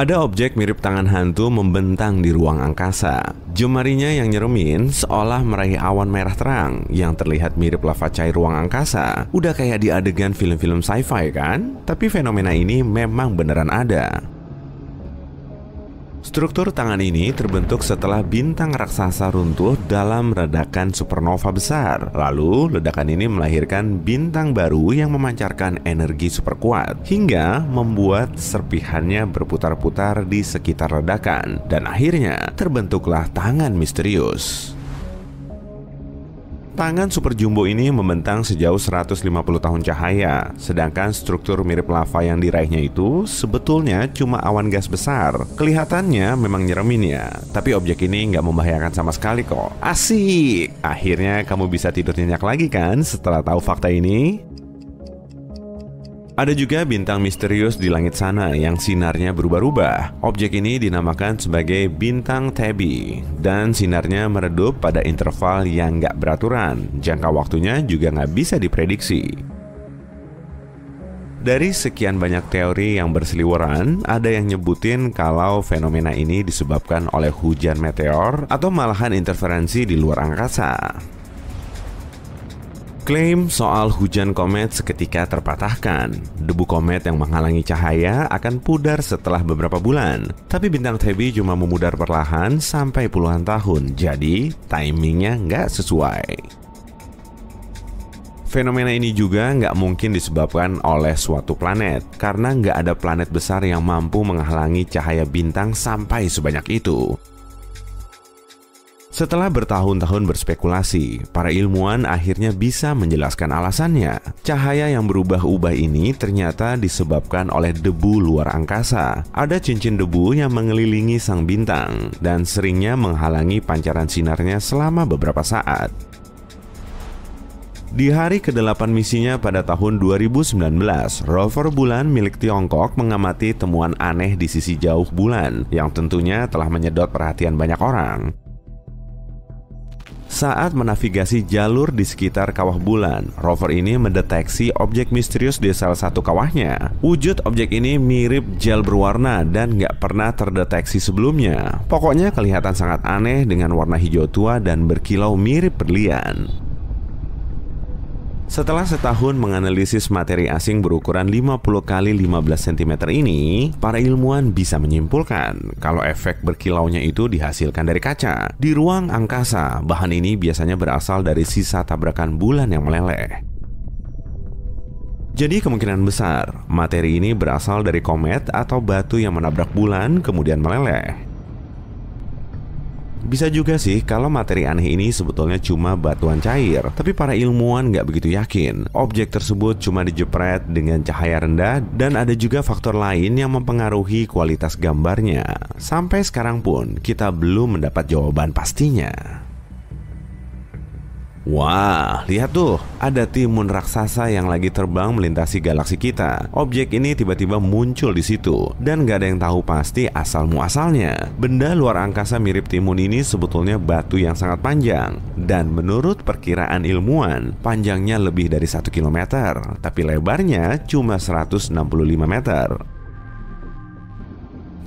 Ada objek mirip tangan hantu membentang di ruang angkasa. Jemarinya yang nyeremin seolah meraih awan merah terang yang terlihat mirip lava cair ruang angkasa. Udah kayak di adegan film-film sci-fi kan? Tapi fenomena ini memang beneran ada. Struktur tangan ini terbentuk setelah bintang raksasa runtuh dalam ledakan supernova besar. Lalu, ledakan ini melahirkan bintang baru yang memancarkan energi superkuat hingga membuat serpihannya berputar-putar di sekitar ledakan. Dan akhirnya, terbentuklah tangan misterius. Tangan super jumbo ini membentang sejauh 150 tahun cahaya, sedangkan struktur mirip lava yang diraihnya itu sebetulnya cuma awan gas besar. Kelihatannya memang nyeremin ya, tapi objek ini nggak membahayakan sama sekali kok. Asik! Akhirnya kamu bisa tidur nyenyak lagi kan setelah tahu fakta ini? Ada juga bintang misterius di langit sana yang sinarnya berubah-ubah. Objek ini dinamakan sebagai bintang Tabby, dan sinarnya meredup pada interval yang nggak beraturan. Jangka waktunya juga nggak bisa diprediksi. Dari sekian banyak teori yang berseliweran, ada yang nyebutin kalau fenomena ini disebabkan oleh hujan meteor atau malahan interferensi di luar angkasa. Klaim soal hujan komet seketika terpatahkan. Debu komet yang menghalangi cahaya akan pudar setelah beberapa bulan. Tapi bintang Tabby cuma memudar perlahan sampai puluhan tahun, jadi timingnya nggak sesuai. Fenomena ini juga nggak mungkin disebabkan oleh suatu planet, karena nggak ada planet besar yang mampu menghalangi cahaya bintang sampai sebanyak itu. Setelah bertahun-tahun berspekulasi, para ilmuwan akhirnya bisa menjelaskan alasannya. Cahaya yang berubah-ubah ini ternyata disebabkan oleh debu luar angkasa. Ada cincin debu yang mengelilingi sang bintang dan seringnya menghalangi pancaran sinarnya selama beberapa saat. Di hari ke-8 misinya pada tahun 2019, rover bulan milik Tiongkok mengamati temuan aneh di sisi jauh bulan, yang tentunya telah menyedot perhatian banyak orang. Saat menavigasi jalur di sekitar kawah bulan, rover ini mendeteksi objek misterius di salah satu kawahnya. Wujud objek ini mirip gel berwarna dan nggak pernah terdeteksi sebelumnya. Pokoknya kelihatan sangat aneh dengan warna hijau tua dan berkilau mirip berlian. Setelah setahun menganalisis materi asing berukuran 50 x 15 cm ini, para ilmuwan bisa menyimpulkan kalau efek berkilaunya itu dihasilkan dari kaca. Di ruang angkasa, bahan ini biasanya berasal dari sisa tabrakan bulan yang meleleh. Jadi kemungkinan besar, materi ini berasal dari komet atau batu yang menabrak bulan kemudian meleleh. Bisa juga sih kalau materi aneh ini sebetulnya cuma batuan cair, tapi para ilmuwan nggak begitu yakin. Objek tersebut cuma dijepret dengan cahaya rendah dan ada juga faktor lain yang mempengaruhi kualitas gambarnya. Sampai sekarang pun kita belum mendapat jawaban pastinya. Wah, lihat tuh, ada timun raksasa yang lagi terbang melintasi galaksi kita. Objek ini tiba-tiba muncul di situ, dan gak ada yang tahu pasti asal-muasalnya. Benda luar angkasa mirip timun ini sebetulnya batu yang sangat panjang, dan menurut perkiraan ilmuwan, panjangnya lebih dari 1 km, tapi lebarnya cuma 165 meter.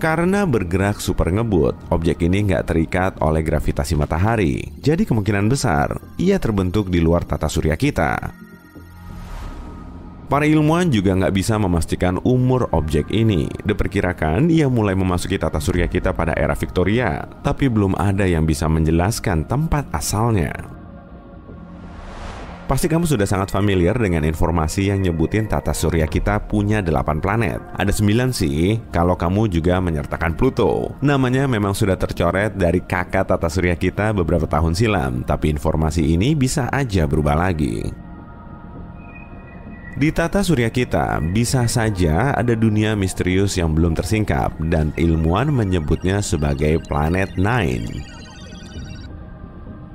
Karena bergerak super ngebut, objek ini nggak terikat oleh gravitasi matahari. Jadi kemungkinan besar, ia terbentuk di luar tata surya kita. Para ilmuwan juga nggak bisa memastikan umur objek ini. Diperkirakan ia mulai memasuki tata surya kita pada era Victoria, tapi belum ada yang bisa menjelaskan tempat asalnya. Pasti kamu sudah sangat familiar dengan informasi yang nyebutin tata surya kita punya 8 planet. Ada 9 sih, kalau kamu juga menyertakan Pluto. Namanya memang sudah tercoret dari kakak tata surya kita beberapa tahun silam, tapi informasi ini bisa aja berubah lagi. Di tata surya kita, bisa saja ada dunia misterius yang belum tersingkap, dan ilmuwan menyebutnya sebagai planet 9.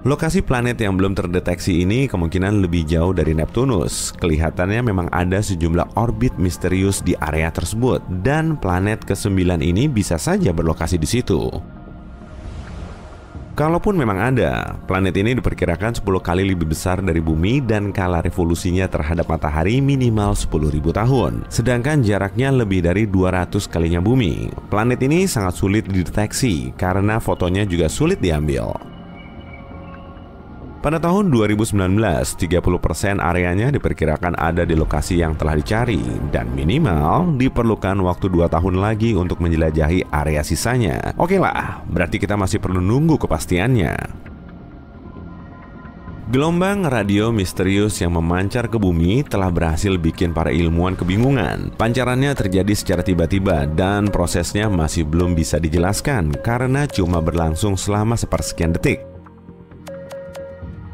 Lokasi planet yang belum terdeteksi ini kemungkinan lebih jauh dari Neptunus. Kelihatannya memang ada sejumlah orbit misterius di area tersebut, dan planet ke-9 ini bisa saja berlokasi di situ. Kalaupun memang ada, planet ini diperkirakan 10 kali lebih besar dari Bumi dan kala revolusinya terhadap matahari minimal 10.000 tahun. Sedangkan jaraknya lebih dari 200 kalinya Bumi. Planet ini sangat sulit dideteksi karena fotonya juga sulit diambil. Pada tahun 2019, 30% areanya diperkirakan ada di lokasi yang telah dicari dan minimal diperlukan waktu 2 tahun lagi untuk menjelajahi area sisanya. Oke lah, berarti kita masih perlu nunggu kepastiannya. Gelombang radio misterius yang memancar ke bumi telah berhasil bikin para ilmuwan kebingungan. Pancarannya terjadi secara tiba-tiba dan prosesnya masih belum bisa dijelaskan karena cuma berlangsung selama sepersekian detik.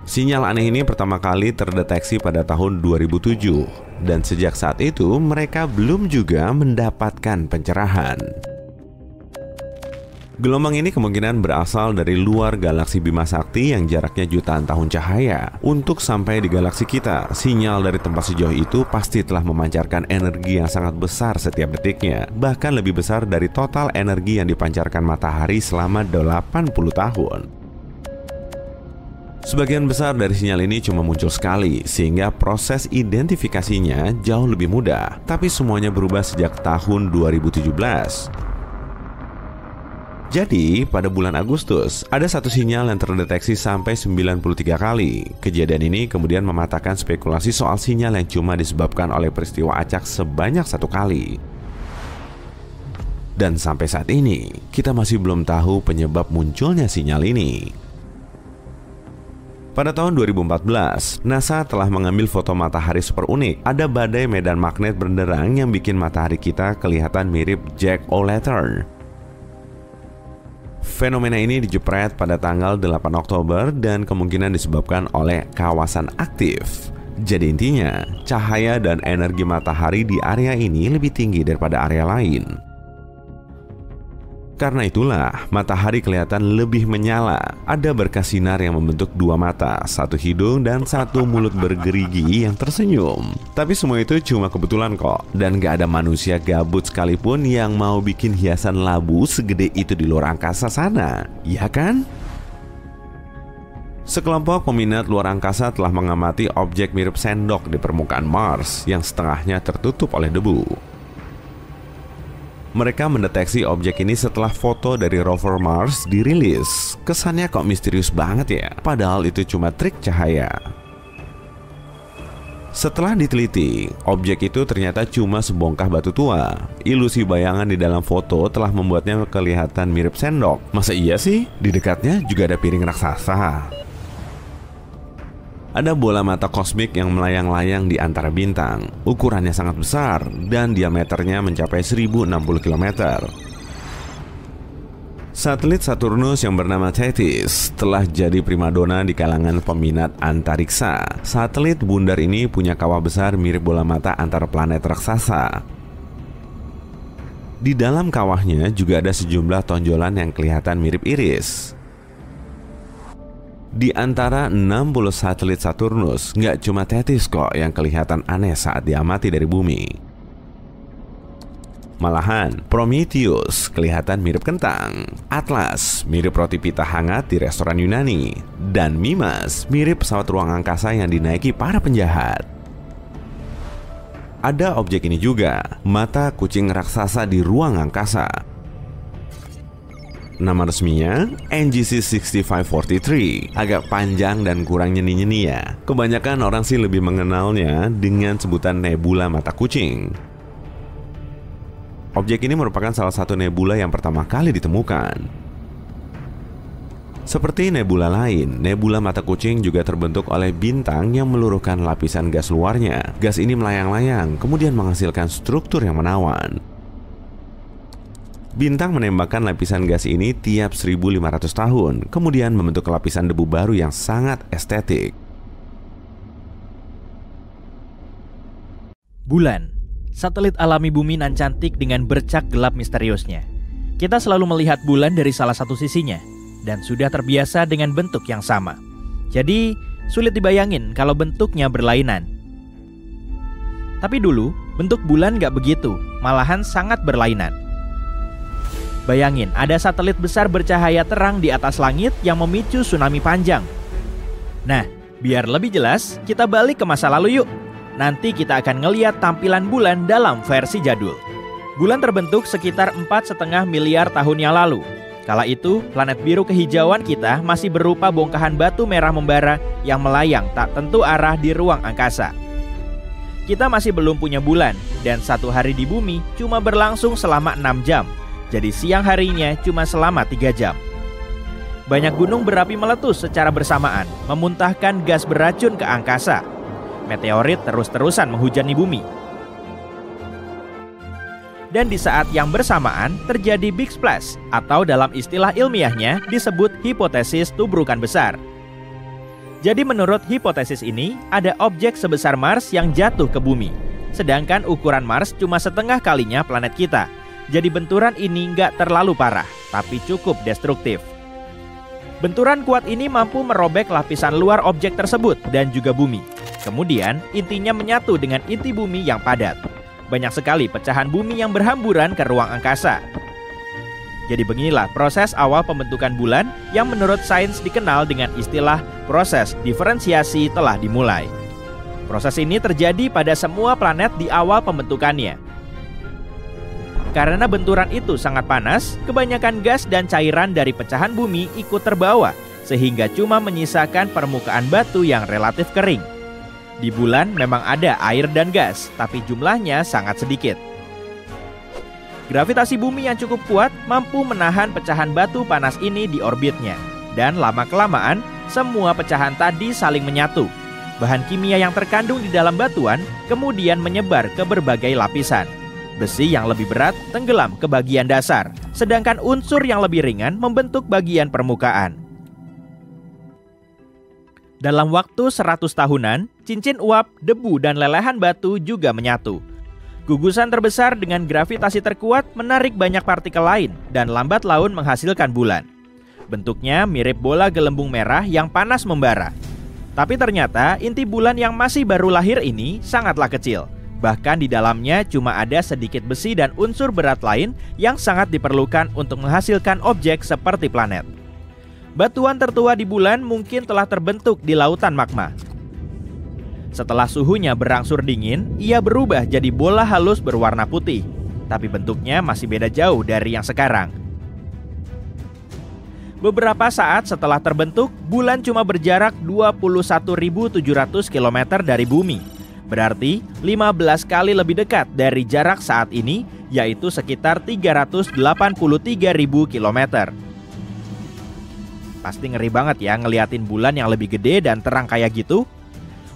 Sinyal aneh ini pertama kali terdeteksi pada tahun 2007, dan sejak saat itu mereka belum juga mendapatkan pencerahan. Gelombang ini kemungkinan berasal dari luar galaksi Bima Sakti yang jaraknya jutaan tahun cahaya. Untuk sampai di galaksi kita, sinyal dari tempat sejauh itu pasti telah memancarkan energi yang sangat besar setiap detiknya, bahkan lebih besar dari total energi yang dipancarkan matahari selama 80 tahun. Sebagian besar dari sinyal ini cuma muncul sekali, sehingga proses identifikasinya jauh lebih mudah. Tapi semuanya berubah sejak tahun 2017. Jadi, pada bulan Agustus, ada satu sinyal yang terdeteksi sampai 93 kali. Kejadian ini kemudian mematahkan spekulasi soal sinyal yang cuma disebabkan oleh peristiwa acak sebanyak 1 kali. Dan sampai saat ini, kita masih belum tahu penyebab munculnya sinyal ini. Pada tahun 2014, NASA telah mengambil foto matahari super unik. Ada badai medan magnet benderang yang bikin matahari kita kelihatan mirip Jack O'Lantern. Fenomena ini dijepret pada tanggal 8 Oktober dan kemungkinan disebabkan oleh kawasan aktif. Jadi intinya, cahaya dan energi matahari di area ini lebih tinggi daripada area lain. Karena itulah, matahari kelihatan lebih menyala. Ada berkas sinar yang membentuk 2 mata, satu hidung, dan satu mulut bergerigi yang tersenyum. Tapi semua itu cuma kebetulan kok. Dan gak ada manusia gabut sekalipun yang mau bikin hiasan labu segede itu di luar angkasa sana, ya kan? Sekelompok peminat luar angkasa telah mengamati objek mirip sendok di permukaan Mars yang setengahnya tertutup oleh debu. Mereka mendeteksi objek ini setelah foto dari rover Mars dirilis. Kesannya kok misterius banget ya, padahal itu cuma trik cahaya. Setelah diteliti, objek itu ternyata cuma sebongkah batu tua. Ilusi bayangan di dalam foto telah membuatnya kelihatan mirip sendok. Masa iya sih? Di dekatnya juga ada piring raksasa. Ada bola mata kosmik yang melayang-layang di antara bintang. Ukurannya sangat besar dan diameternya mencapai 1060 km. Satelit Saturnus yang bernama Tethys telah jadi primadona di kalangan peminat antariksa. Satelit bundar ini punya kawah besar mirip bola mata antar planet raksasa. Di dalam kawahnya juga ada sejumlah tonjolan yang kelihatan mirip iris. Di antara 60 satelit Saturnus, nggak cuma Tethys kok yang kelihatan aneh saat diamati dari bumi. Malahan, Prometheus kelihatan mirip kentang, Atlas mirip roti pita hangat di restoran Yunani, dan Mimas mirip pesawat ruang angkasa yang dinaiki para penjahat. Ada objek ini juga, mata kucing raksasa di ruang angkasa. Nama resminya NGC 6543, agak panjang dan kurang nyeni-nyeni ya. Kebanyakan orang sih lebih mengenalnya dengan sebutan nebula mata kucing. Objek ini merupakan salah satu nebula yang pertama kali ditemukan. Seperti nebula lain, nebula mata kucing juga terbentuk oleh bintang yang meluruhkan lapisan gas luarnya. Gas ini melayang-layang, kemudian menghasilkan struktur yang menawan. Bintang menembakkan lapisan gas ini tiap 1.500 tahun, kemudian membentuk lapisan debu baru yang sangat estetik. Bulan, satelit alami bumi nan cantik dengan bercak gelap misteriusnya. Kita selalu melihat bulan dari salah satu sisinya, dan sudah terbiasa dengan bentuk yang sama. Jadi, sulit dibayangin kalau bentuknya berlainan. Tapi dulu, bentuk bulan gak begitu, malahan sangat berlainan. Bayangin, ada satelit besar bercahaya terang di atas langit yang memicu tsunami panjang. Nah, biar lebih jelas, kita balik ke masa lalu yuk. Nanti kita akan ngeliat tampilan bulan dalam versi jadul. Bulan terbentuk sekitar 4,5 miliar tahun yang lalu. Kala itu, planet biru kehijauan kita masih berupa bongkahan batu merah membara yang melayang tak tentu arah di ruang angkasa. Kita masih belum punya bulan, dan satu hari di bumi cuma berlangsung selama 6 jam. Jadi siang harinya cuma selama 3 jam. Banyak gunung berapi meletus secara bersamaan, memuntahkan gas beracun ke angkasa. Meteorit terus-terusan menghujani bumi. Dan di saat yang bersamaan terjadi big splash, atau dalam istilah ilmiahnya disebut hipotesis tubrukan besar. Jadi menurut hipotesis ini, ada objek sebesar Mars yang jatuh ke bumi. Sedangkan ukuran Mars cuma setengah kalinya planet kita. Jadi benturan ini nggak terlalu parah, tapi cukup destruktif. Benturan kuat ini mampu merobek lapisan luar objek tersebut dan juga bumi. Kemudian intinya menyatu dengan inti bumi yang padat. Banyak sekali pecahan bumi yang berhamburan ke ruang angkasa. Jadi beginilah proses awal pembentukan bulan yang menurut sains dikenal dengan istilah proses diferensiasi telah dimulai. Proses ini terjadi pada semua planet di awal pembentukannya. Karena benturan itu sangat panas, kebanyakan gas dan cairan dari pecahan bumi ikut terbawa, sehingga cuma menyisakan permukaan batu yang relatif kering. Di bulan memang ada air dan gas, tapi jumlahnya sangat sedikit. Gravitasi bumi yang cukup kuat mampu menahan pecahan batu panas ini di orbitnya. Dan lama-kelamaan, semua pecahan tadi saling menyatu. Bahan kimia yang terkandung di dalam batuan kemudian menyebar ke berbagai lapisan. Besi yang lebih berat tenggelam ke bagian dasar, sedangkan unsur yang lebih ringan membentuk bagian permukaan. Dalam waktu 100 tahunan, cincin uap, debu, dan lelehan batu juga menyatu. Gugusan terbesar dengan gravitasi terkuat menarik banyak partikel lain dan lambat laun menghasilkan bulan. Bentuknya mirip bola gelembung merah yang panas membara. Tapi ternyata inti bulan yang masih baru lahir ini sangatlah kecil. Bahkan di dalamnya cuma ada sedikit besi dan unsur berat lain yang sangat diperlukan untuk menghasilkan objek seperti planet. Batuan tertua di bulan mungkin telah terbentuk di lautan magma. Setelah suhunya berangsur dingin, ia berubah jadi bola halus berwarna putih. Tapi bentuknya masih beda jauh dari yang sekarang. Beberapa saat setelah terbentuk, bulan cuma berjarak 21.700 km dari bumi. Berarti 15 kali lebih dekat dari jarak saat ini, yaitu sekitar 383.000 km. Pasti ngeri banget ya ngeliatin bulan yang lebih gede dan terang kayak gitu.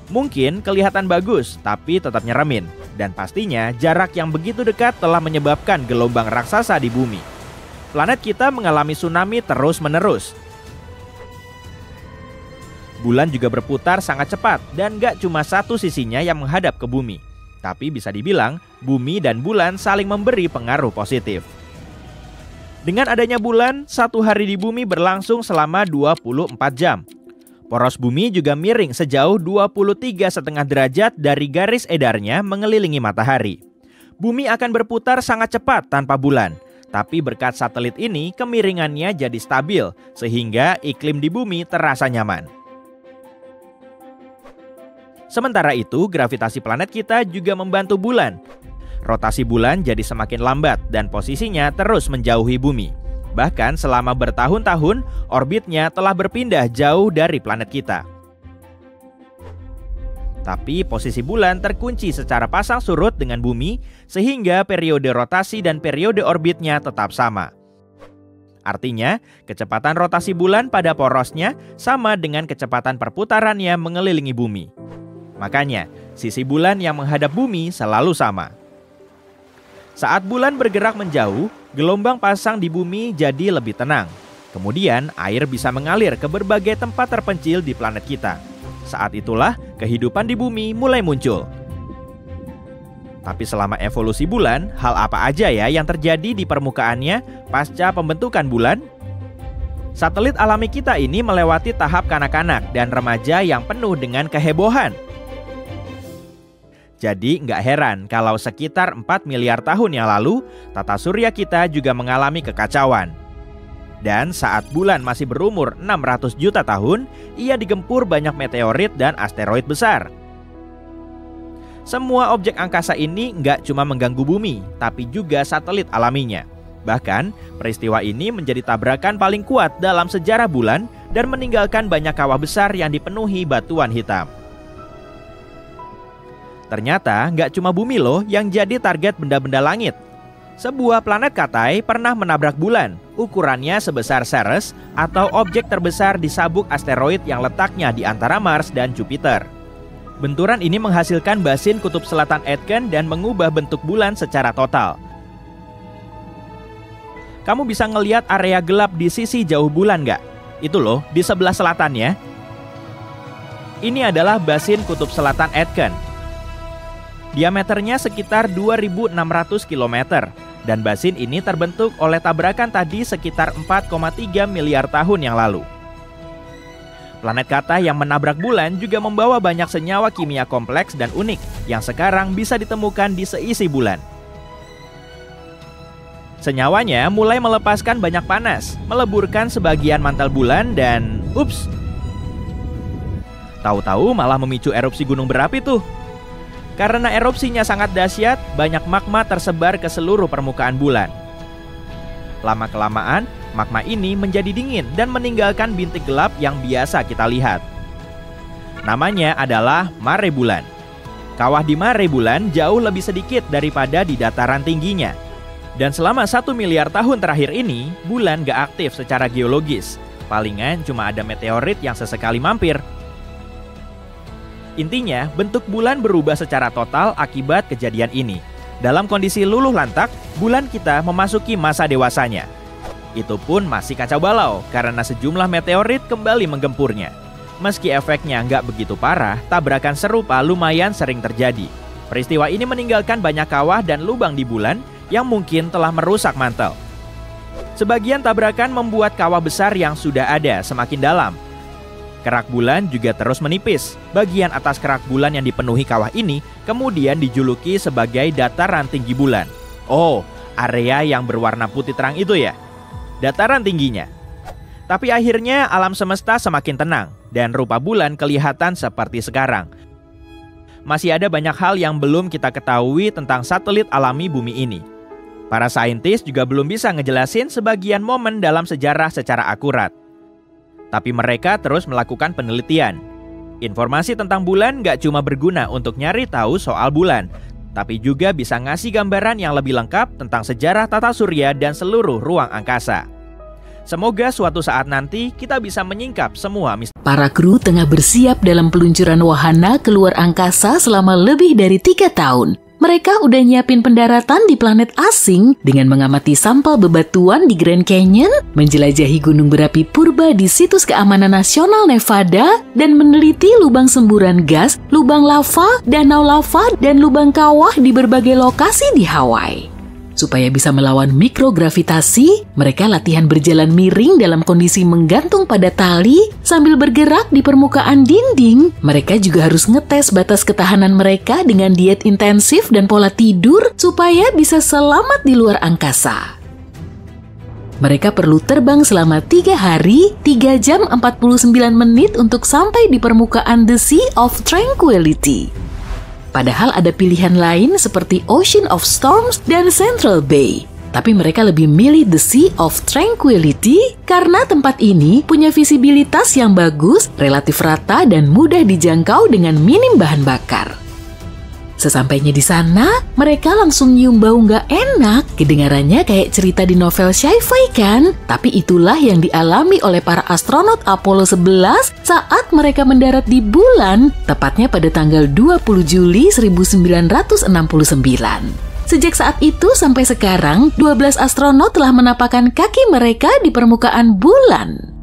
Mungkin kelihatan bagus, tapi tetap nyeremin. Dan pastinya jarak yang begitu dekat telah menyebabkan gelombang raksasa di bumi. Planet kita mengalami tsunami terus-menerus. Bulan juga berputar sangat cepat dan gak cuma satu sisinya yang menghadap ke bumi. Tapi bisa dibilang, bumi dan bulan saling memberi pengaruh positif. Dengan adanya bulan, satu hari di bumi berlangsung selama 24 jam. Poros bumi juga miring sejauh 23,5 derajat dari garis edarnya mengelilingi matahari. Bumi akan berputar sangat cepat tanpa bulan. Tapi berkat satelit ini, kemiringannya jadi stabil, sehingga iklim di bumi terasa nyaman. Sementara itu, gravitasi planet kita juga membantu bulan. Rotasi bulan jadi semakin lambat dan posisinya terus menjauhi bumi. Bahkan selama bertahun-tahun, orbitnya telah berpindah jauh dari planet kita. Tapi posisi bulan terkunci secara pasang surut dengan bumi, sehingga periode rotasi dan periode orbitnya tetap sama. Artinya, kecepatan rotasi bulan pada porosnya sama dengan kecepatan perputarannya mengelilingi bumi. Makanya, sisi bulan yang menghadap bumi selalu sama. Saat bulan bergerak menjauh, gelombang pasang di bumi jadi lebih tenang. Kemudian, air bisa mengalir ke berbagai tempat terpencil di planet kita. Saat itulah, kehidupan di bumi mulai muncul. Tapi selama evolusi bulan, hal apa aja ya yang terjadi di permukaannya pasca pembentukan bulan? Satelit alami kita ini melewati tahap kanak-kanak dan remaja yang penuh dengan kehebohan. Jadi nggak heran kalau sekitar 4 miliar tahun yang lalu, tata surya kita juga mengalami kekacauan. Dan saat bulan masih berumur 600 juta tahun, ia digempur banyak meteorit dan asteroid besar. Semua objek angkasa ini nggak cuma mengganggu bumi, tapi juga satelit alaminya. Bahkan, peristiwa ini menjadi tabrakan paling kuat dalam sejarah bulan dan meninggalkan banyak kawah besar yang dipenuhi batuan hitam. Ternyata, nggak cuma bumi loh yang jadi target benda-benda langit. Sebuah planet katai pernah menabrak bulan, ukurannya sebesar Ceres atau objek terbesar di sabuk asteroid yang letaknya di antara Mars dan Jupiter. Benturan ini menghasilkan Basin Kutub Selatan Aitken dan mengubah bentuk bulan secara total. Kamu bisa ngelihat area gelap di sisi jauh bulan nggak? Itu loh, di sebelah selatannya. Ini adalah Basin Kutub Selatan Aitken. Diameternya sekitar 2.600 km, dan basin ini terbentuk oleh tabrakan tadi sekitar 4,3 miliar tahun yang lalu. Planet katai yang menabrak bulan juga membawa banyak senyawa kimia kompleks dan unik yang sekarang bisa ditemukan di seisi bulan. Senyawanya mulai melepaskan banyak panas, meleburkan sebagian mantel bulan dan... ups! Tahu-tahu malah memicu erupsi gunung berapi tuh. Karena erupsinya sangat dahsyat, banyak magma tersebar ke seluruh permukaan bulan. Lama-kelamaan, magma ini menjadi dingin dan meninggalkan bintik gelap yang biasa kita lihat. Namanya adalah Mare Bulan. Kawah di Mare Bulan jauh lebih sedikit daripada di dataran tingginya. Dan selama 1 miliar tahun terakhir ini, bulan gak aktif secara geologis. Palingan cuma ada meteorit yang sesekali mampir. Intinya, bentuk bulan berubah secara total akibat kejadian ini. Dalam kondisi luluh lantak, bulan kita memasuki masa dewasanya. Itu pun masih kacau balau karena sejumlah meteorit kembali menggempurnya. Meski efeknya nggak begitu parah, tabrakan serupa lumayan sering terjadi. Peristiwa ini meninggalkan banyak kawah dan lubang di bulan yang mungkin telah merusak mantel. Sebagian tabrakan membuat kawah besar yang sudah ada semakin dalam. Kerak bulan juga terus menipis. Bagian atas kerak bulan yang dipenuhi kawah ini kemudian dijuluki sebagai dataran tinggi bulan. Oh, area yang berwarna putih terang itu ya? Dataran tingginya. Tapi akhirnya alam semesta semakin tenang dan rupa bulan kelihatan seperti sekarang. Masih ada banyak hal yang belum kita ketahui tentang satelit alami bumi ini. Para saintis juga belum bisa ngejelasin sebagian momen dalam sejarah secara akurat. Tapi mereka terus melakukan penelitian. Informasi tentang bulan gak cuma berguna untuk nyari tahu soal bulan, tapi juga bisa ngasih gambaran yang lebih lengkap tentang sejarah tata surya dan seluruh ruang angkasa. Semoga suatu saat nanti kita bisa menyingkap semua misteri. Para kru tengah bersiap dalam peluncuran wahana keluar angkasa selama lebih dari 3 tahun. Mereka udah nyiapin pendaratan di planet asing dengan mengamati sampel bebatuan di Grand Canyon, menjelajahi gunung berapi purba di situs keamanan nasional Nevada, dan meneliti lubang semburan gas, lubang lava, danau lava, dan lubang kawah di berbagai lokasi di Hawaii. Supaya bisa melawan mikrogravitasi, mereka latihan berjalan miring dalam kondisi menggantung pada tali sambil bergerak di permukaan dinding. Mereka juga harus ngetes batas ketahanan mereka dengan diet intensif dan pola tidur supaya bisa selamat di luar angkasa. Mereka perlu terbang selama 3 hari, 3 jam 49 menit untuk sampai di permukaan The Sea of Tranquility. Padahal ada pilihan lain seperti Ocean of Storms dan Central Bay. Tapi mereka lebih milih The Sea of Tranquility karena tempat ini punya visibilitas yang bagus, relatif rata, dan mudah dijangkau dengan minim bahan bakar. Sesampainya di sana, mereka langsung nyium bau nggak enak. Kedengarannya kayak cerita di novel sci-fi kan? Tapi itulah yang dialami oleh para astronot Apollo 11 saat mereka mendarat di bulan, tepatnya pada tanggal 20 Juli 1969. Sejak saat itu sampai sekarang, 12 astronot telah menapakkan kaki mereka di permukaan bulan.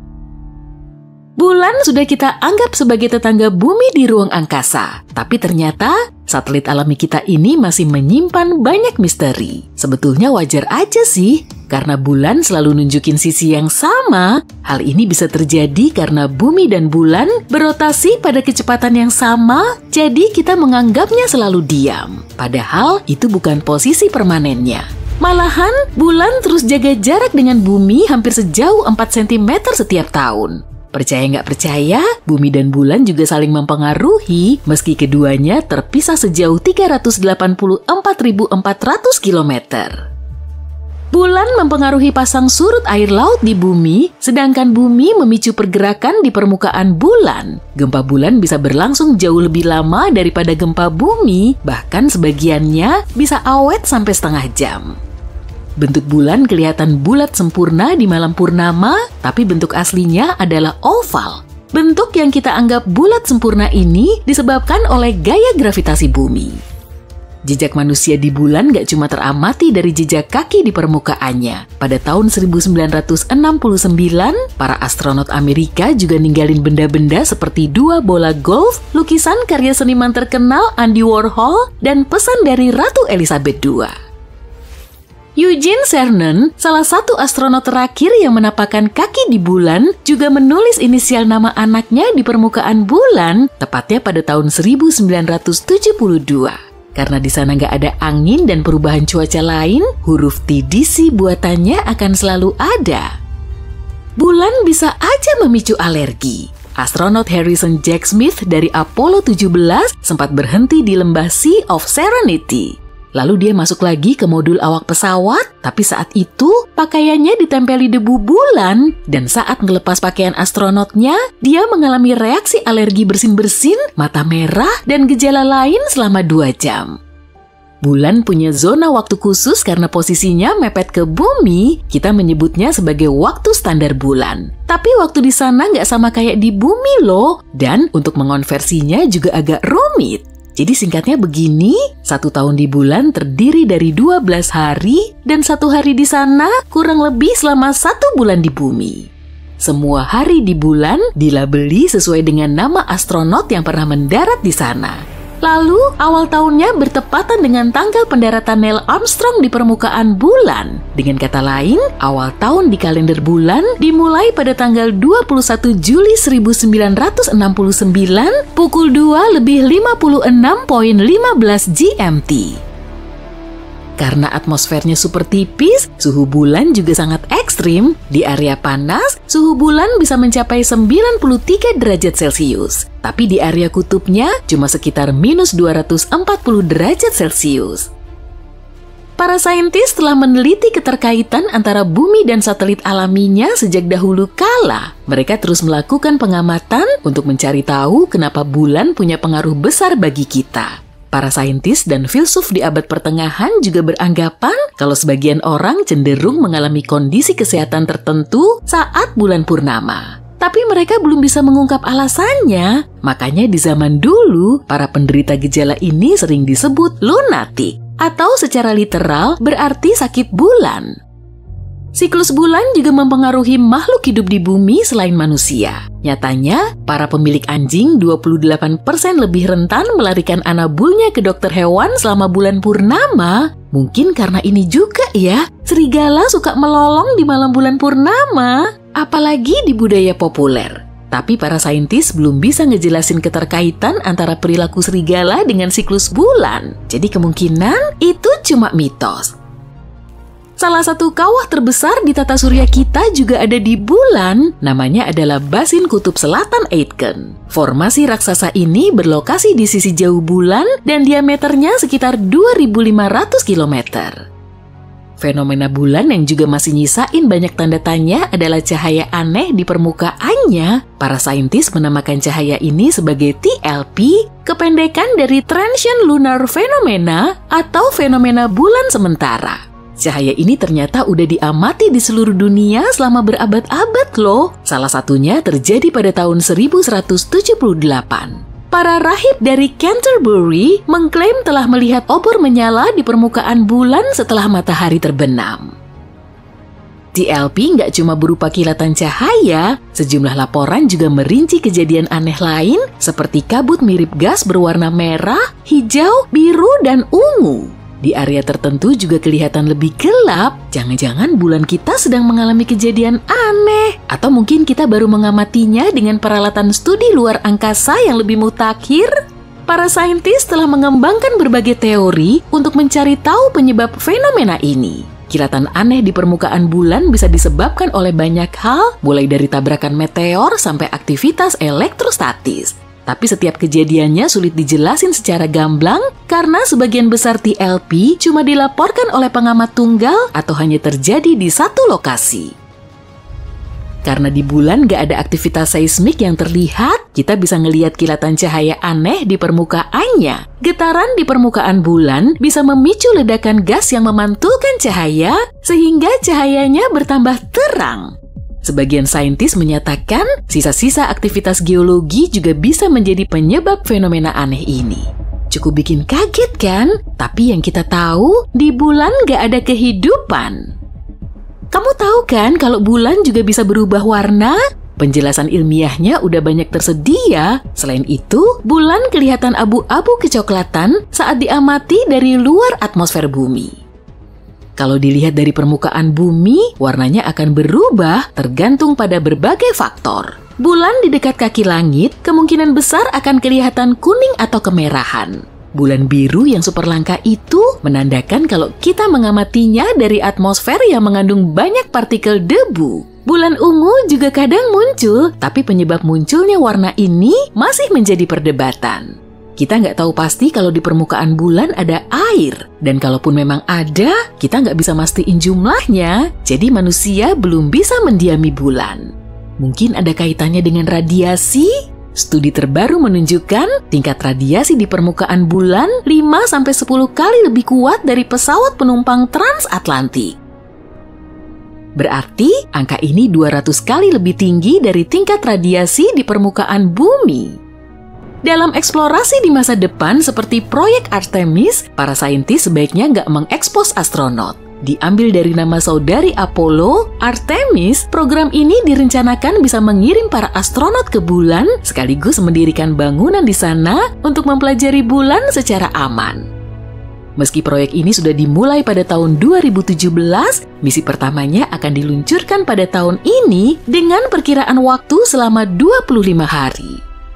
Bulan sudah kita anggap sebagai tetangga bumi di ruang angkasa. Tapi ternyata, satelit alami kita ini masih menyimpan banyak misteri. Sebetulnya wajar aja sih. Karena bulan selalu nunjukin sisi yang sama, hal ini bisa terjadi karena bumi dan bulan berotasi pada kecepatan yang sama, jadi kita menganggapnya selalu diam. Padahal itu bukan posisi permanennya. Malahan, bulan terus jaga jarak dengan bumi hampir sejauh 4 cm setiap tahun. Percaya nggak percaya, bumi dan bulan juga saling mempengaruhi meski keduanya terpisah sejauh 384.400 km. Bulan mempengaruhi pasang surut air laut di bumi, sedangkan bumi memicu pergerakan di permukaan bulan. Gempa bulan bisa berlangsung jauh lebih lama daripada gempa bumi, bahkan sebagiannya bisa awet sampai setengah jam. Bentuk bulan kelihatan bulat sempurna di malam purnama, tapi bentuk aslinya adalah oval. Bentuk yang kita anggap bulat sempurna ini disebabkan oleh gaya gravitasi bumi. Jejak manusia di bulan gak cuma teramati dari jejak kaki di permukaannya. Pada tahun 1969, para astronot Amerika juga ninggalin benda-benda seperti dua bola golf, lukisan karya seniman terkenal Andy Warhol, dan pesan dari Ratu Elizabeth II. Eugene Cernan, salah satu astronot terakhir yang menapakkan kaki di bulan, juga menulis inisial nama anaknya di permukaan bulan, tepatnya pada tahun 1972. Karena di sana nggak ada angin dan perubahan cuaca lain, huruf T di si buatannya akan selalu ada. Bulan bisa aja memicu alergi. Astronot Harrison Jack Smith dari Apollo 17 sempat berhenti di lembah Sea of Serenity. Lalu dia masuk lagi ke modul awak pesawat, tapi saat itu pakaiannya ditempeli debu bulan, dan saat melepas pakaian astronotnya, dia mengalami reaksi alergi bersin-bersin, mata merah, dan gejala lain selama 2 jam. Bulan punya zona waktu khusus karena posisinya mepet ke bumi, kita menyebutnya sebagai waktu standar bulan. Tapi waktu di sana nggak sama kayak di bumi loh, dan untuk mengonversinya juga agak rumit. Jadi singkatnya begini, 1 tahun di bulan terdiri dari 12 hari dan 1 hari di sana kurang lebih selama 1 bulan di bumi. Semua hari di bulan dilabeli sesuai dengan nama astronot yang pernah mendarat di sana. Lalu awal tahunnya bertepatan dengan tanggal pendaratan Neil Armstrong di permukaan bulan. Dengan kata lain, awal tahun di kalender bulan dimulai pada tanggal 21 Juli 1969 pukul 2:56.15 GMT. Karena atmosfernya super tipis, suhu bulan juga sangat ekstrim. Di area panas, suhu bulan bisa mencapai 93 derajat Celcius. Tapi di area kutubnya cuma sekitar -240 derajat Celcius. Para saintis telah meneliti keterkaitan antara bumi dan satelit alaminya sejak dahulu kala. Mereka terus melakukan pengamatan untuk mencari tahu kenapa bulan punya pengaruh besar bagi kita. Para saintis dan filsuf di abad pertengahan juga beranggapan kalau sebagian orang cenderung mengalami kondisi kesehatan tertentu saat bulan purnama. Tapi mereka belum bisa mengungkap alasannya, makanya di zaman dulu para penderita gejala ini sering disebut lunatik, atau secara literal berarti sakit bulan. Siklus bulan juga mempengaruhi makhluk hidup di bumi selain manusia. Nyatanya, para pemilik anjing 28% lebih rentan melarikan anabulnya ke dokter hewan selama bulan purnama. Mungkin karena ini juga ya, serigala suka melolong di malam bulan purnama, apalagi di budaya populer. Tapi para saintis belum bisa ngejelasin keterkaitan antara perilaku serigala dengan siklus bulan. Jadi kemungkinan itu cuma mitos. Salah satu kawah terbesar di tata surya kita juga ada di bulan, namanya adalah Basin Kutub Selatan Aitken. Formasi raksasa ini berlokasi di sisi jauh bulan dan diameternya sekitar 2.500 km. Fenomena bulan yang juga masih nyisain banyak tanda tanya adalah cahaya aneh di permukaannya. Para saintis menamakan cahaya ini sebagai TLP, kependekan dari Transient Lunar Phenomena atau fenomena bulan sementara. Cahaya ini ternyata udah diamati di seluruh dunia selama berabad-abad loh. Salah satunya terjadi pada tahun 1178. Para rahib dari Canterbury mengklaim telah melihat obor menyala di permukaan bulan setelah matahari terbenam. TLP nggak cuma berupa kilatan cahaya, sejumlah laporan juga merinci kejadian aneh lain seperti kabut mirip gas berwarna merah, hijau, biru, dan ungu. Di area tertentu juga kelihatan lebih gelap. Jangan-jangan bulan kita sedang mengalami kejadian aneh. Atau mungkin kita baru mengamatinya dengan peralatan studi luar angkasa yang lebih mutakhir. Para saintis telah mengembangkan berbagai teori untuk mencari tahu penyebab fenomena ini. Kilatan aneh di permukaan bulan bisa disebabkan oleh banyak hal, mulai dari tabrakan meteor sampai aktivitas elektrostatis. Tapi setiap kejadiannya sulit dijelasin secara gamblang karena sebagian besar TLP cuma dilaporkan oleh pengamat tunggal atau hanya terjadi di satu lokasi. Karena di bulan gak ada aktivitas seismik yang terlihat, kita bisa ngelihat kilatan cahaya aneh di permukaannya. Getaran di permukaan bulan bisa memicu ledakan gas yang memantulkan cahaya, sehingga cahayanya bertambah terang. Sebagian saintis menyatakan, sisa-sisa aktivitas geologi juga bisa menjadi penyebab fenomena aneh ini. Cukup bikin kaget kan? Tapi yang kita tahu, di bulan gak ada kehidupan. Kamu tahu kan kalau bulan juga bisa berubah warna? Penjelasan ilmiahnya udah banyak tersedia. Selain itu, bulan kelihatan abu-abu kecoklatan saat diamati dari luar atmosfer bumi. Kalau dilihat dari permukaan bumi, warnanya akan berubah tergantung pada berbagai faktor. Bulan di dekat kaki langit kemungkinan besar akan kelihatan kuning atau kemerahan. Bulan biru yang super langka itu menandakan kalau kita mengamatinya dari atmosfer yang mengandung banyak partikel debu. Bulan ungu juga kadang muncul, tapi penyebab munculnya warna ini masih menjadi perdebatan. Kita nggak tahu pasti kalau di permukaan bulan ada air. Dan kalaupun memang ada, kita nggak bisa mastiin jumlahnya. Jadi manusia belum bisa mendiami bulan. Mungkin ada kaitannya dengan radiasi? Studi terbaru menunjukkan tingkat radiasi di permukaan bulan 5-10 kali lebih kuat dari pesawat penumpang transatlantik. Berarti angka ini 200 kali lebih tinggi dari tingkat radiasi di permukaan bumi. Dalam eksplorasi di masa depan seperti proyek Artemis, para saintis sebaiknya nggak mengekspos astronot. Diambil dari nama saudari Apollo, Artemis, program ini direncanakan bisa mengirim para astronot ke bulan sekaligus mendirikan bangunan di sana untuk mempelajari bulan secara aman. Meski proyek ini sudah dimulai pada tahun 2017, misi pertamanya akan diluncurkan pada tahun ini dengan perkiraan waktu selama 25 hari.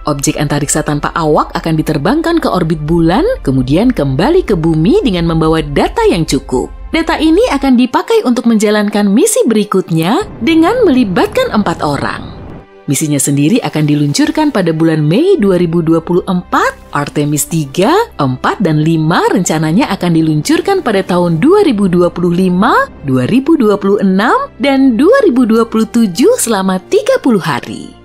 Objek antariksa tanpa awak akan diterbangkan ke orbit bulan, kemudian kembali ke bumi dengan membawa data yang cukup. Data ini akan dipakai untuk menjalankan misi berikutnya dengan melibatkan 4 orang. Misinya sendiri akan diluncurkan pada bulan Mei 2024, Artemis 3, 4, dan 5 rencananya akan diluncurkan pada tahun 2025, 2026, dan 2027 selama 30 hari.